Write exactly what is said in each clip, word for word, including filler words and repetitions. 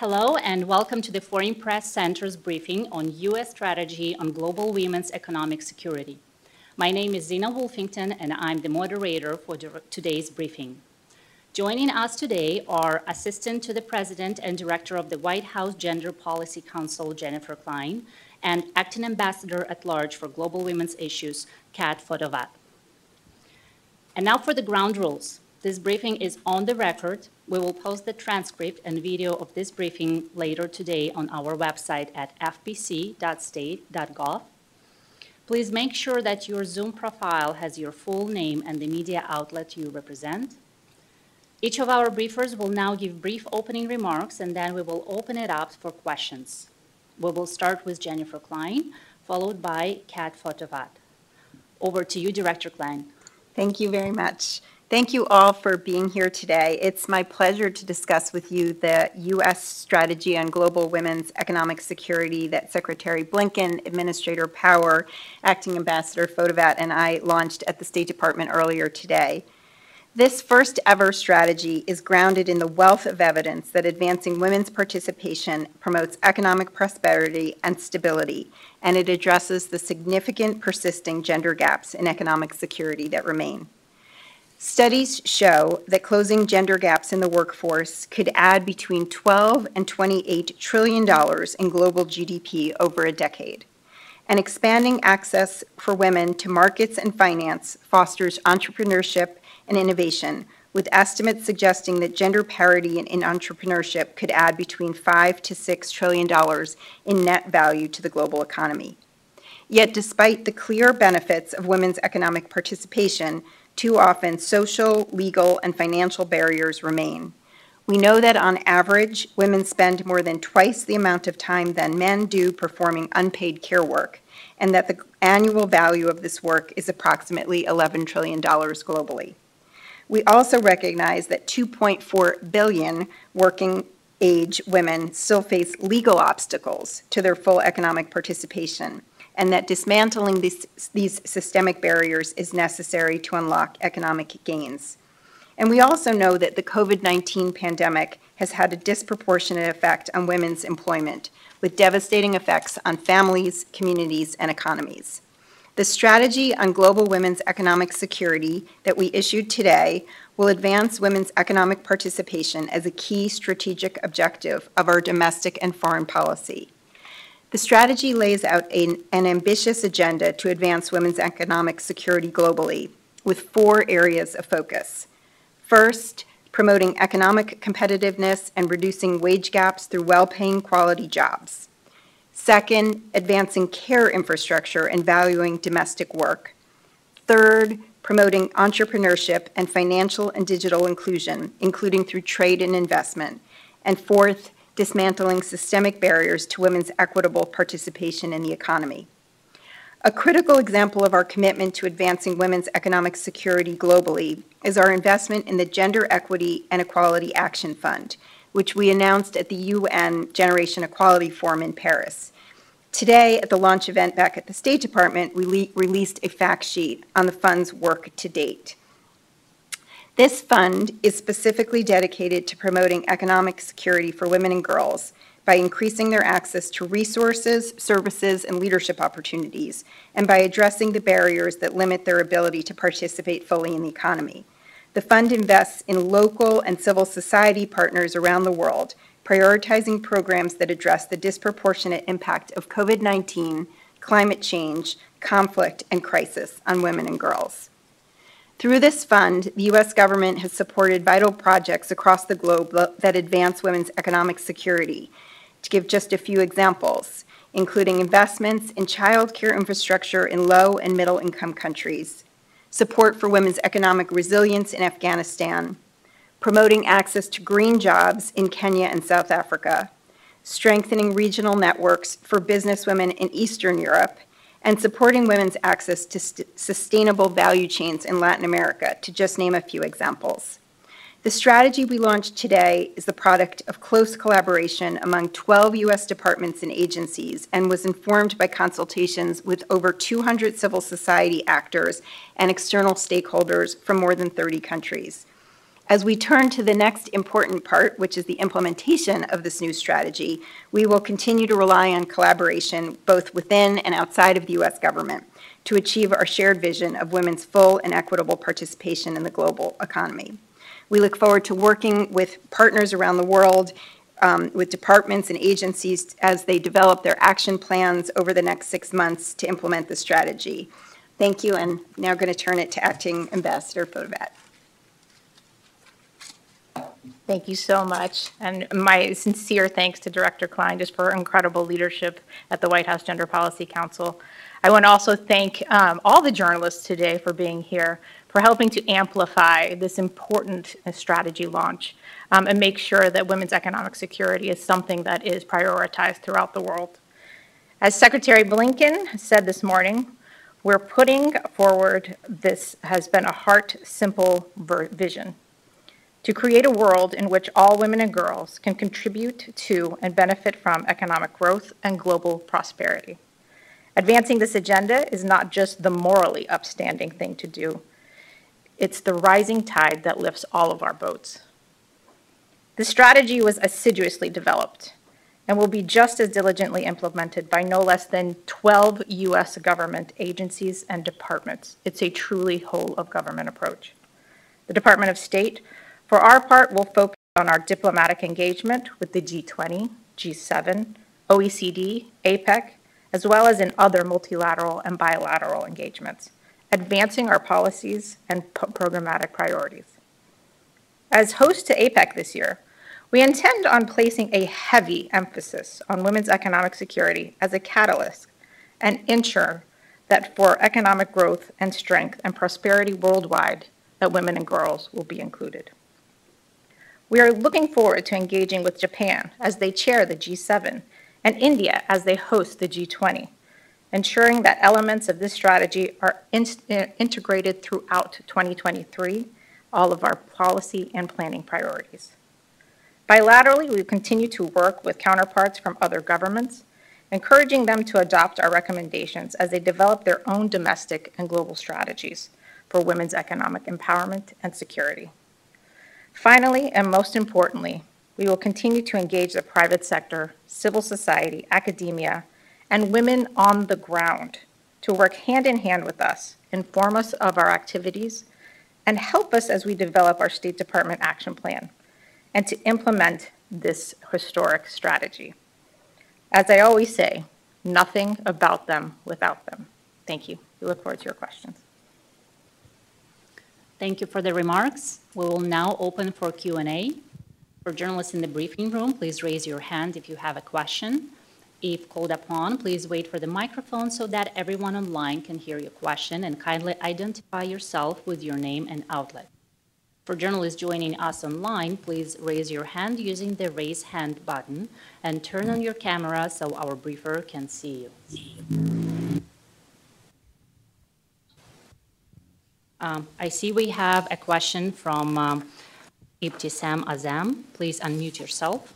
Hello and welcome to the Foreign Press Center's briefing on U S Strategy on Global Women's Economic Security. My name is Zena Wolfington and I'm the moderator for today's briefing. Joining us today are Assistant to the President and Director of the White House Gender Policy Council, Jennifer Klein, and Acting Ambassador at Large for Global Women's Issues, Kat Fotovat. And now for the ground rules. This briefing is on the record. We will post the transcript and video of this briefing later today on our website at f p c dot state dot gov. Please make sure that your Zoom profile has your full name and the media outlet you represent. Each of our briefers will now give brief opening remarks, and then we will open it up for questions. We will start with Jennifer Klein, followed by Kat Fotovat. Over to you, Director Klein. Thank you very much. Thank you all for being here today. It's my pleasure to discuss with you the U S Strategy on Global Women's Economic Security that Secretary Blinken, Administrator Power, Acting Ambassador Fotovat, and I launched at the State Department earlier today. This first ever strategy is grounded in the wealth of evidence that advancing women's participation promotes economic prosperity and stability, and it addresses the significant persisting gender gaps in economic security that remain. Studies show that closing gender gaps in the workforce could add between twelve and twenty-eight trillion dollars in global G D P over a decade. And expanding access for women to markets and finance fosters entrepreneurship and innovation, with estimates suggesting that gender parity in, in entrepreneurship could add between five to six trillion dollars in net value to the global economy. Yet despite the clear benefits of women's economic participation, too often, social, legal, and financial barriers remain. We know that on average, women spend more than twice the amount of time than men do performing unpaid care work, and that the annual value of this work is approximately eleven trillion dollars globally. We also recognize that two point four billion working-age women still face legal obstacles to their full economic participation, and that dismantling these, these systemic barriers is necessary to unlock economic gains. And we also know that the COVID nineteen pandemic has had a disproportionate effect on women's employment, with devastating effects on families, communities, and economies. The strategy on global women's economic security that we issued today will advance women's economic participation as a key strategic objective of our domestic and foreign policy. The strategy lays out an, an ambitious agenda to advance women's economic security globally, with four areas of focus. First, promoting economic competitiveness and reducing wage gaps through well-paying quality jobs. Second, advancing care infrastructure and valuing domestic work. Third, promoting entrepreneurship and financial and digital inclusion, including through trade and investment. And fourth, dismantling systemic barriers to women's equitable participation in the economy. A critical example of our commitment to advancing women's economic security globally is our investment in the Gender Equity and Equality Action Fund, which we announced at the U N Generation Equality Forum in Paris. Today, at the launch event back at the State Department, we released a fact sheet on the fund's work to date. This fund is specifically dedicated to promoting economic security for women and girls by increasing their access to resources, services, and leadership opportunities, and by addressing the barriers that limit their ability to participate fully in the economy. The fund invests in local and civil society partners around the world, prioritizing programs that address the disproportionate impact of COVID nineteen, climate change, conflict, and crisis on women and girls. Through this fund, the U S government has supported vital projects across the globe that advance women's economic security. To give just a few examples, including investments in child care infrastructure in low and middle income countries, support for women's economic resilience in Afghanistan, promoting access to green jobs in Kenya and South Africa, strengthening regional networks for businesswomen in Eastern Europe, and supporting women's access to sustainable value chains in Latin America, to just name a few examples. The strategy we launched today is the product of close collaboration among twelve U S departments and agencies, and was informed by consultations with over two hundred civil society actors and external stakeholders from more than thirty countries. As we turn to the next important part, which is the implementation of this new strategy, we will continue to rely on collaboration both within and outside of the U S government to achieve our shared vision of women's full and equitable participation in the global economy. We look forward to working with partners around the world, um, with departments and agencies as they develop their action plans over the next six months to implement the strategy. Thank you, and now I'm going to turn it to Acting Ambassador Fotovat. Thank you so much, and my sincere thanks to Director Klein just for her incredible leadership at the White House Gender Policy Council. I want to also thank um, all the journalists today for being here, for helping to amplify this important strategy launch um, and make sure that women's economic security is something that is prioritized throughout the world. As Secretary Blinken said this morning, we're putting forward this has been a heart-simple vision. To create a world in which all women and girls can contribute to and benefit from economic growth and global prosperity. Advancing this agenda is not just the morally upstanding thing to do. It's the rising tide that lifts all of our boats. The strategy was assiduously developed and will be just as diligently implemented by no less than twelve U S government agencies and departments. It's a truly whole of government approach. The Department of State, for our part, we'll focus on our diplomatic engagement with the G twenty, G seven, O E C D, APEC, as well as in other multilateral and bilateral engagements, advancing our policies and programmatic priorities. As host to APEC this year, we intend on placing a heavy emphasis on women's economic security as a catalyst and ensure that for economic growth and strength and prosperity worldwide, that women and girls will be included. We are looking forward to engaging with Japan as they chair the G seven and India as they host the G twenty, ensuring that elements of this strategy are in integrated throughout twenty twenty-three, all of our policy and planning priorities. Bilaterally, we continue to work with counterparts from other governments, encouraging them to adopt our recommendations as they develop their own domestic and global strategies for women's economic empowerment and security. Finally, and most importantly, we will continue to engage the private sector, civil society, academia, and women on the ground to work hand in hand with us, inform us of our activities, and help us as we develop our State Department action plan and to implement this historic strategy. As I always say, nothing about them without them. Thank you. We look forward to your questions. Thank you for the remarks. We will now open for Q and A. For journalists in the briefing room, please raise your hand if you have a question. If called upon, please wait for the microphone so that everyone online can hear your question, and kindly identify yourself with your name and outlet. For journalists joining us online, please raise your hand using the raise hand button and turn on your camera so our briefer can see you. Um, I see we have a question from um, Ibtisam Azam. Please unmute yourself.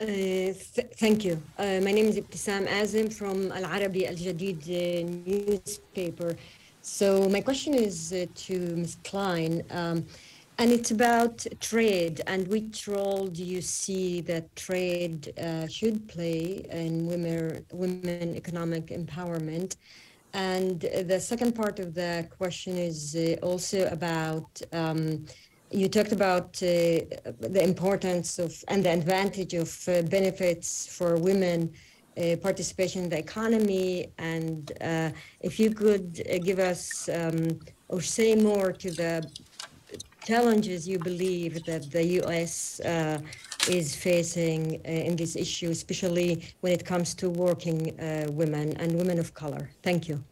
Uh, th thank you. Uh, my name is Ibtisam Azam from Al-Arabi Al Jadid uh, newspaper. So my question is uh, to Miz Klein, um, and it's about trade and which role do you see that trade uh, should play in women, women economic empowerment? And the second part of the question is uh, also about um, you talked about uh, the importance of and the advantage of uh, benefits for women uh, participation in the economy. And uh, if you could uh, give us um, or say more to the challenges you believe that the U S uh, is facing uh, in this issue, especially when it comes to working uh, women and women of color. Thank you.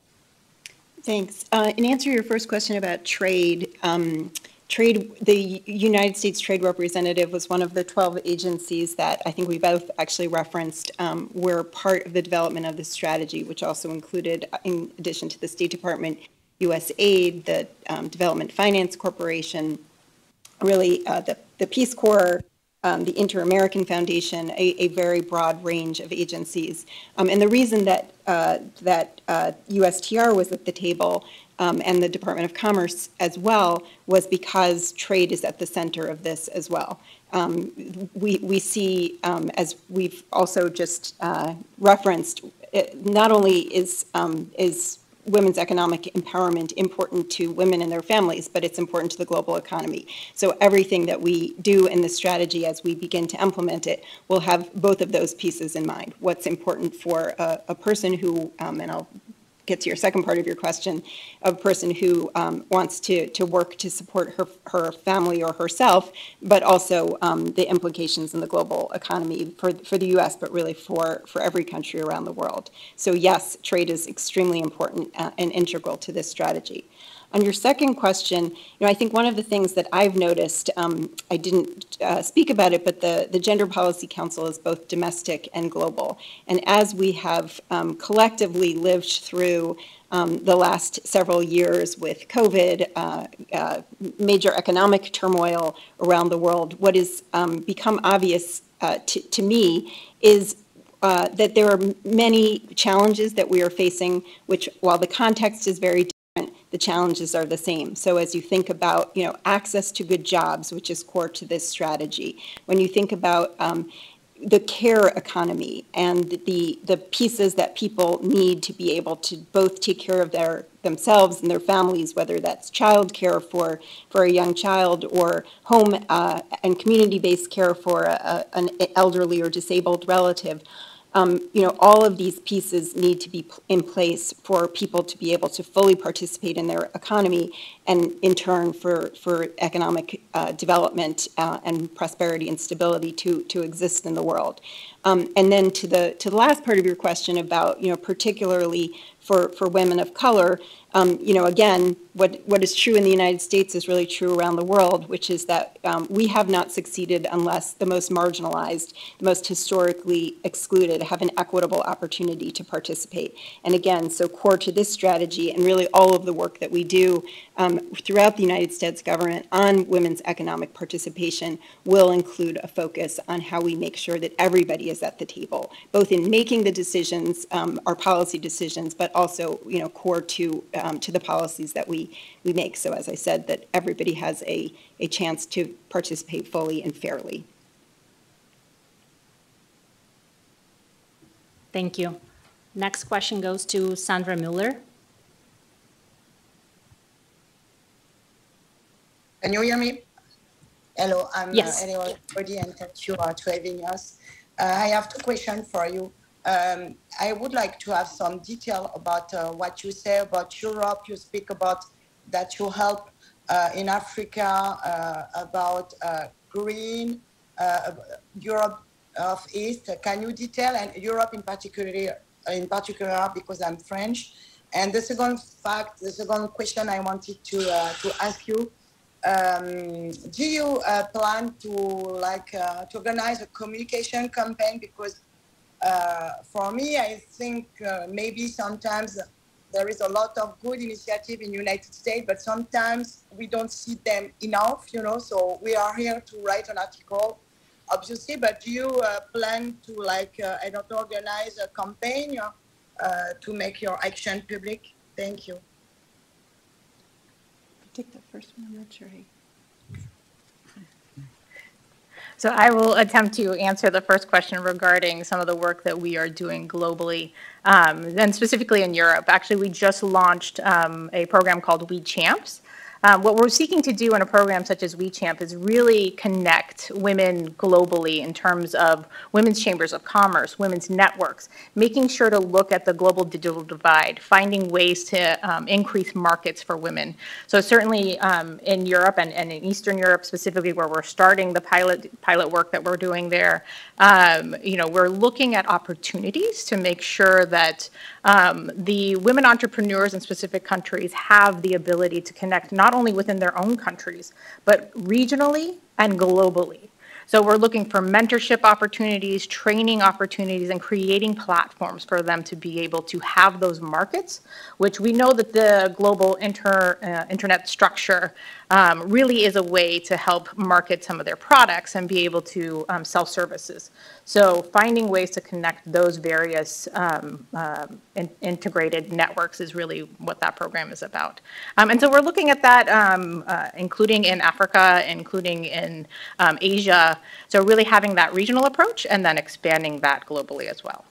Thanks. Uh, in answer to your first question about trade, um, Trade, the United States Trade Representative was one of the twelve agencies that I think we both actually referenced um, were part of the development of the strategy, which also included, in addition to the State Department, U S Aid, the um, Development Finance Corporation, really uh, the, the Peace Corps, um, the Inter-American Foundation, a, a very broad range of agencies. Um, and the reason that, uh, that uh, U S T R was at the table um, and the Department of Commerce as well, was because trade is at the center of this as well. Um, we, we see, um, as we've also just uh, referenced, it, not only is, um, is women's economic empowerment important to women and their families, but it's important to the global economy. So everything that we do in this strategy as we begin to implement it will have both of those pieces in mind. What's important for a, a person who, um, and I'll get to your second part of your question, a person who um, wants to, to work to support her, her family or herself, but also um, the implications in the global economy for, for the U S, but really for, for every country around the world. So yes, trade is extremely important uh, and integral to this strategy. On your second question, you know, I think one of the things that I've noticed, um, I didn't uh, speak about it, but the, the Gender Policy Council is both domestic and global. And as we have um, collectively lived through Um, the last several years with COVID, uh, uh, major economic turmoil around the world, what has um, become obvious uh, to, to me is uh, that there are many challenges that we are facing, which, while the context is very different, the challenges are the same. So as you think about, you know, access to good jobs, which is core to this strategy, when you think about um, the care economy and the, the pieces that people need to be able to both take care of their themselves and their families, whether that's child care for, for a young child, or home uh, and community-based care for a, a, an elderly or disabled relative. Um, you know, all of these pieces need to be in place for people to be able to fully participate in their economy, and in turn for, for economic uh, development uh, and prosperity and stability to, to exist in the world. Um, and then to the, to the last part of your question about, you know, particularly for, for women of color, um, you know, again, what, what is true in the United States is really true around the world, which is that um, we have not succeeded unless the most marginalized, the most historically excluded have an equitable opportunity to participate. And again, so core to this strategy and really all of the work that we do um, throughout the United States government on women's economic participation will include a focus on how we make sure that everybody is at the table, both in making the decisions, um, our policy decisions, but also, you know, core to um, to the policies that we we make. So as I said, that everybody has a a chance to participate fully and fairly. Thank you. Next question goes to Sandra Mueller. Can you hear me? Hello, I'm yes. Hello everybody, and thank you uh, for having us. Uh, I have two questions for you. Um, I would like to have some detail about uh, what you say about Europe. You speak about that you help uh, in Africa, uh, about uh, green, uh, Europe of East. Can you detail, and Europe in particular, in particular because I'm French? And the second fact, the second question I wanted to, uh, to ask you, Um, do you uh, plan to like uh, to organize a communication campaign? Because uh, for me, I think uh, maybe sometimes there is a lot of good initiative in the United States, but sometimes we don't see them enough, you know, so we are here to write an article, obviously, but do you uh, plan to like, uh, I don't know, organize a campaign uh, to make your action public? Thank you. Take the first one, I'm not sure. So I will attempt to answer the first question regarding some of the work that we are doing globally, um, and specifically in Europe. Actually, we just launched um, a program called WeChamps. Um, what we're seeking to do in a program such as WeChamp is really connect women globally in terms of women's chambers of commerce, women's networks, making sure to look at the global digital divide, finding ways to um, increase markets for women. So certainly um, in Europe and, and in Eastern Europe specifically, where we're starting the pilot, pilot work that we're doing there, um, you know, we're looking at opportunities to make sure that um, the women entrepreneurs in specific countries have the ability to connect not Not only within their own countries, but regionally and globally. So we're looking for mentorship opportunities, training opportunities, and creating platforms for them to be able to have those markets, which we know that the global inter, uh, internet structure um, really is a way to help market some of their products and be able to um, sell services. So finding ways to connect those various um, uh, in integrated networks is really what that program is about. Um, and so we're looking at that, um, uh, including in Africa, including in um, Asia. So really having that regional approach and then expanding that globally as well.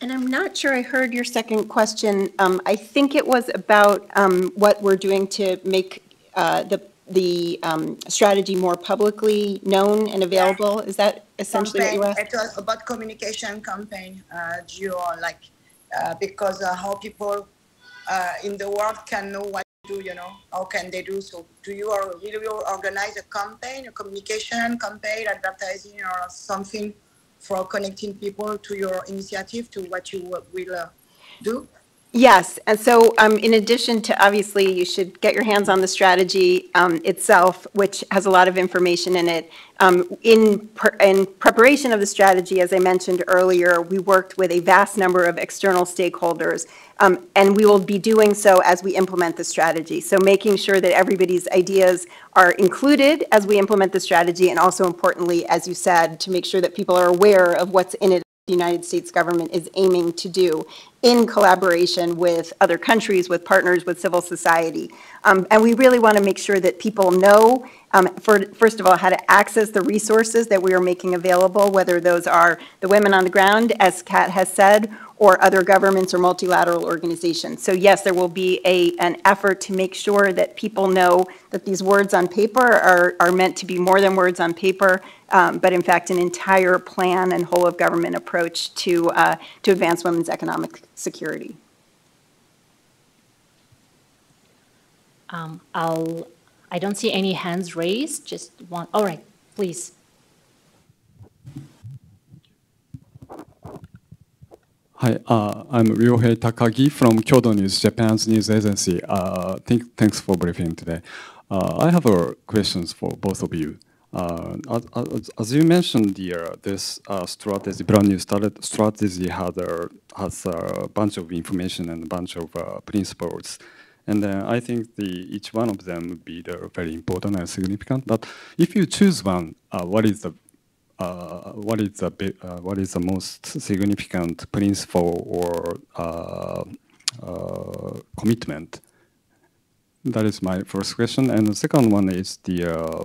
And I'm not sure I heard your second question. Um, I think it was about um, what we're doing to make uh, the, the um, strategy more publicly known and available. Is that essentially campaign, what you asked? It was about communication campaign, uh, Geo, like, uh, because uh, how people uh, in the world can know what to do, you know, how can they do so? Do you, or, do you organize a campaign, a communication campaign, advertising or something? For connecting people to your initiative, to what you will uh, do? Yes, and so um, in addition to, obviously, you should get your hands on the strategy um, itself, which has a lot of information in it. Um, in, pr in preparation of the strategy, as I mentioned earlier, we worked with a vast number of external stakeholders, um, and we will be doing so as we implement the strategy. So making sure that everybody's ideas are included as we implement the strategy, and also importantly, as you said, to make sure that people are aware of what's in it. The United States government is aiming to do in collaboration with other countries, with partners, with civil society. Um, and we really want to make sure that people know, um, for, first of all, how to access the resources that we are making available, whether those are the women on the ground, as Kat has said, or other governments or multilateral organizations. So yes, there will be a, an effort to make sure that people know that these words on paper are, are meant to be more than words on paper, um, but in fact an entire plan and whole of government approach to, uh, to advance women's economic security. Um, I'll, I don't see any hands raised, just one, all right, please. Hi, uh, I'm Ryohei Takagi from Kyodo News, Japan's news agency. Uh, think, thanks for briefing today. Uh, I have uh, questions for both of you. Uh, as, as you mentioned, dear, this uh, strategy, brand new strategy, had a, has a bunch of information and a bunch of uh, principles. And uh, I think the, each one of them would be the very important and significant. But if you choose one, uh, what is the Uh, what is the uh, what is the most significant principle or uh, uh, commitment? That is my first question, and the second one is the uh,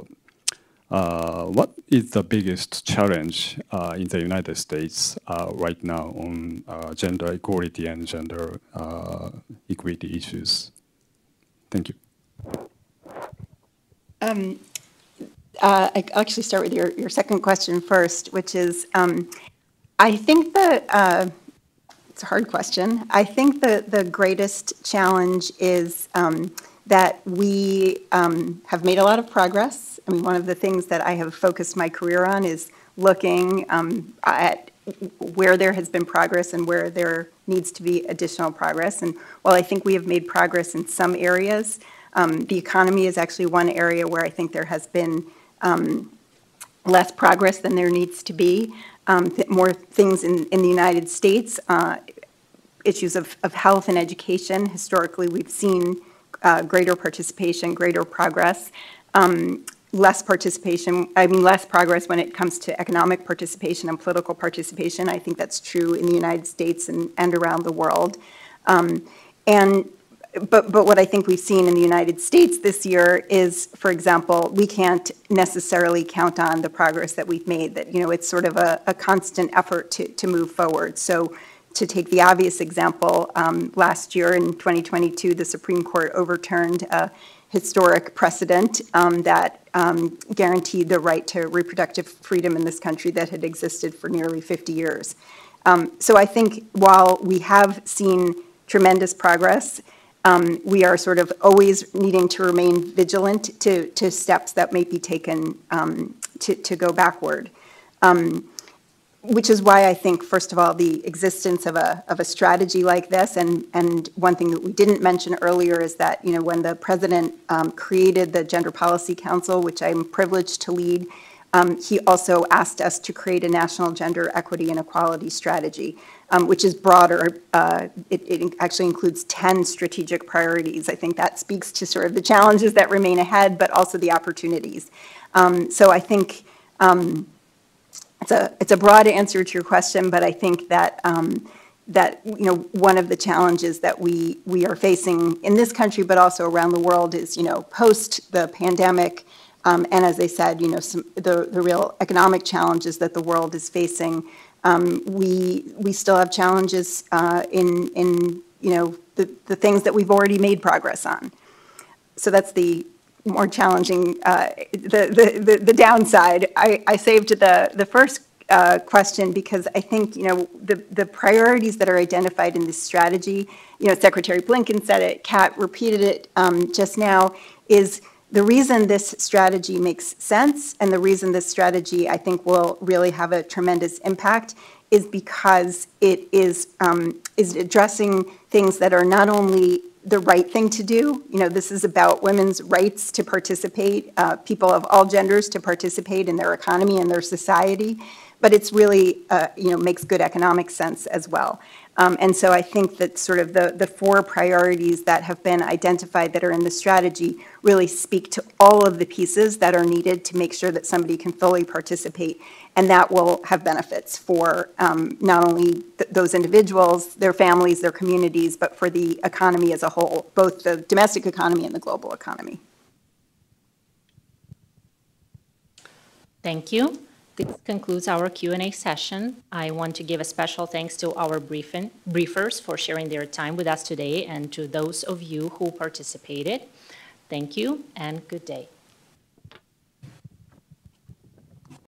uh, what is the biggest challenge uh, in the United States uh, right now on uh, gender equality and gender uh, equity issues? Thank you. Um. Uh, I actually start with your, your second question first, which is, um, I think the, uh, it's a hard question. I think the, the greatest challenge is um, that we um, have made a lot of progress. I mean, one of the things that I have focused my career on is looking um, at where there has been progress and where there needs to be additional progress. And while I think we have made progress in some areas, um, the economy is actually one area where I think there has been Um, less progress than there needs to be. Um, th more things in, in the United States, uh, issues of, of health and education. Historically, we've seen uh, greater participation, greater progress, um, less participation, I mean less progress when it comes to economic participation and political participation. I think that's true in the United States and, and around the world. Um, and But, but what I think we've seen in the United States this year is, for example, we can't necessarily count on the progress that we've made. That, you know, it's sort of a, a constant effort to, to move forward. So to take the obvious example, um, last year in twenty twenty-two, the Supreme Court overturned a historic precedent um, that um, guaranteed the right to reproductive freedom in this country that had existed for nearly fifty years. Um, so I think while we have seen tremendous progress, Um, we are sort of always needing to remain vigilant to, to steps that may be taken um, to, to go backward, um, which is why I think, first of all, the existence of a, of a strategy like this, and, and one thing that we didn't mention earlier is that, you know, when the president um, created the Gender Policy Council, which I'm privileged to lead, Um, he also asked us to create a national gender equity and equality strategy, um, which is broader. Uh, it, it actually includes ten strategic priorities. I think that speaks to sort of the challenges that remain ahead, but also the opportunities. Um, so I think um, it's a it's a broad answer to your question, but I think that um, that you know one of the challenges that we we are facing in this country, but also around the world, is you know post the pandemic. Um, and as I said, you know, some, the, the real economic challenges that the world is facing, um, we we still have challenges uh, in, in, you know, the, the things that we've already made progress on. So that's the more challenging, uh, the, the, the, the downside. I, I saved the, the first uh, question because I think, you know, the, the priorities that are identified in this strategy, you know, Secretary Blinken said it, Kat repeated it um, just now, is the reason this strategy makes sense, and the reason this strategy I think will really have a tremendous impact, is because it is um, is addressing things that are not only the right thing to do. You know, this is about women's rights to participate, uh, people of all genders to participate in their economy and their society, but it's really uh, you know makes good economic sense as well. Um, and so I think that sort of the, the four priorities that have been identified that are in the strategy really speak to all of the pieces that are needed to make sure that somebody can fully participate. And that will have benefits for um, not only th those individuals, their families, their communities, but for the economy as a whole, both the domestic economy and the global economy. Thank you. This concludes our Q and A session. I want to give a special thanks to our briefing, briefers for sharing their time with us today, and to those of you who participated. Thank you and good day.